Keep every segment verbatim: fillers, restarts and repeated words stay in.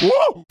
Whoa!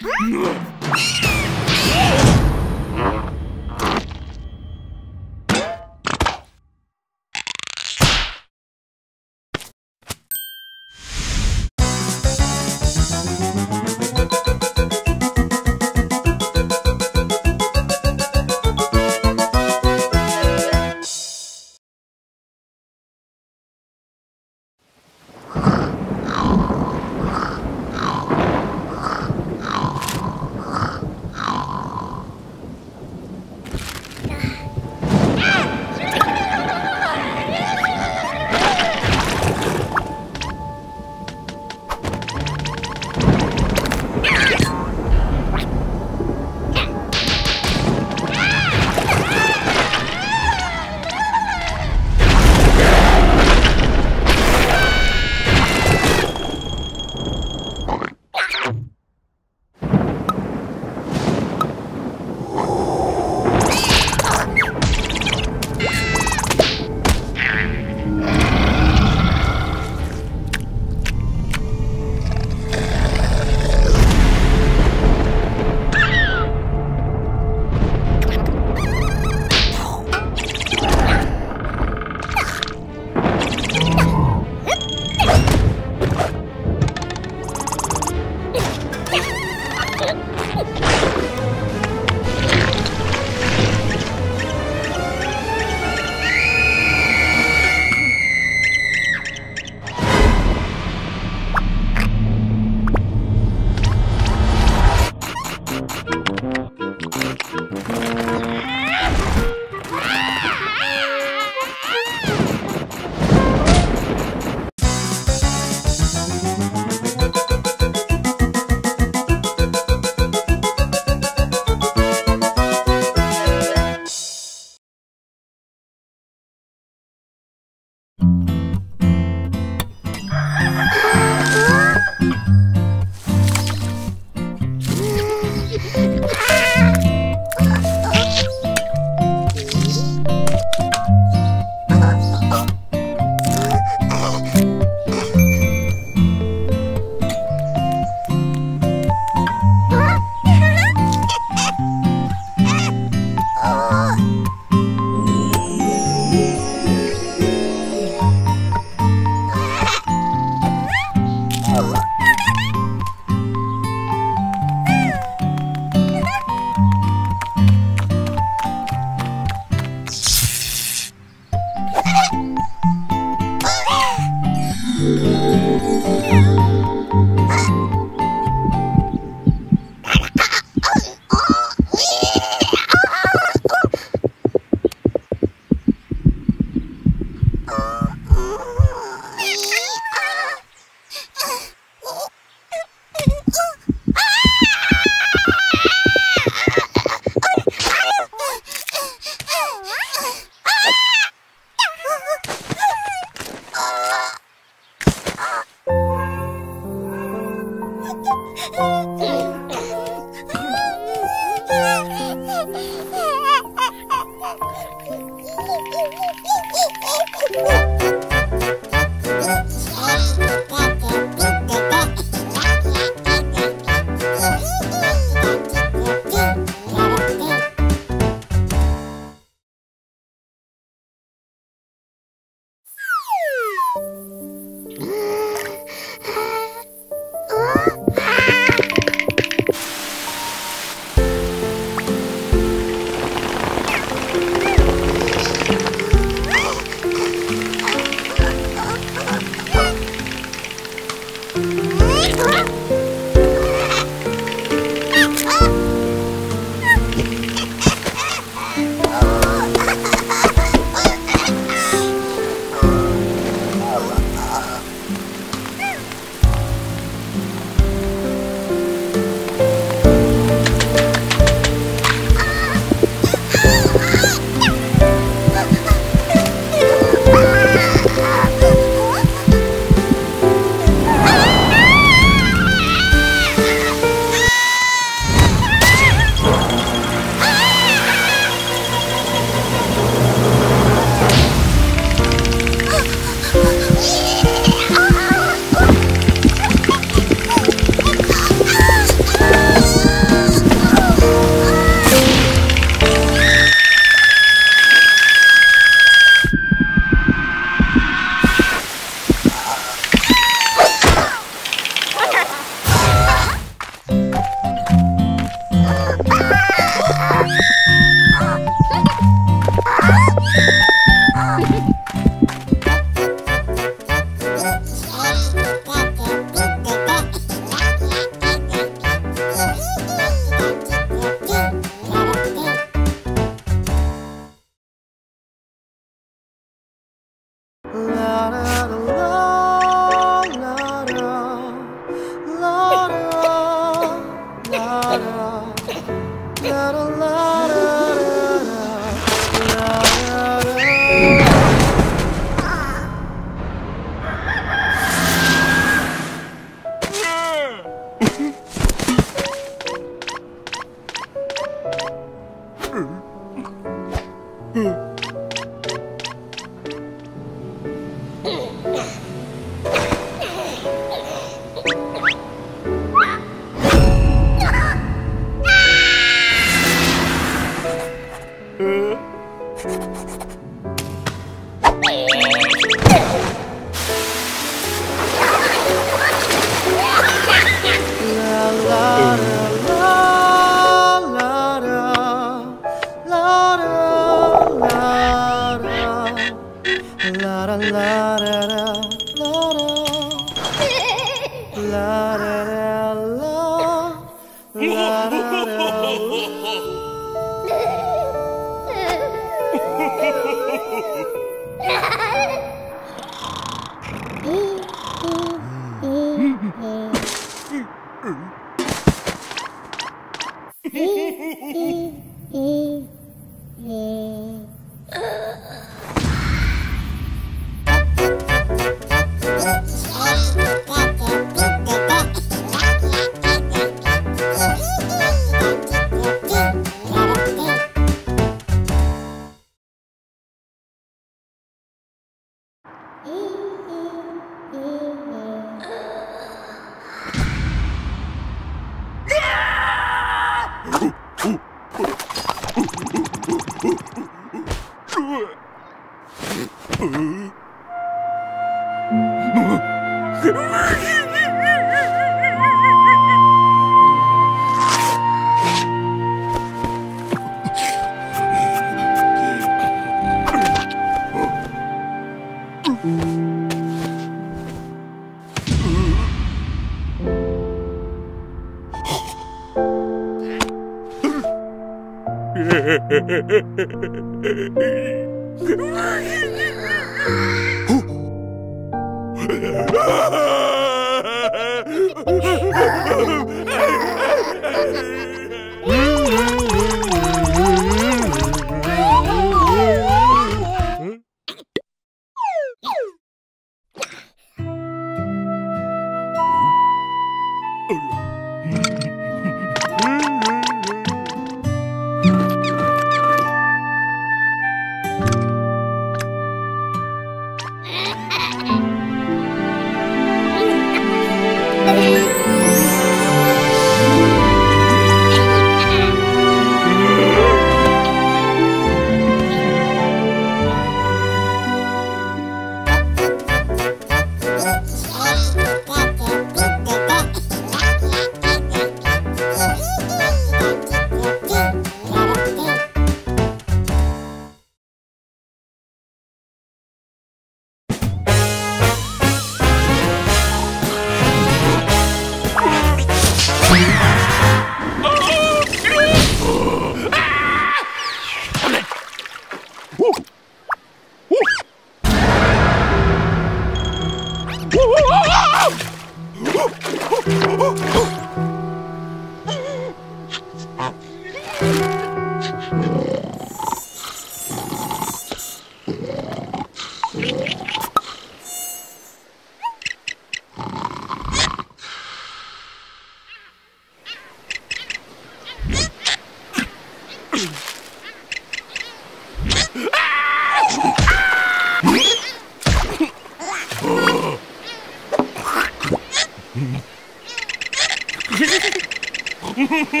Come on.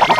What?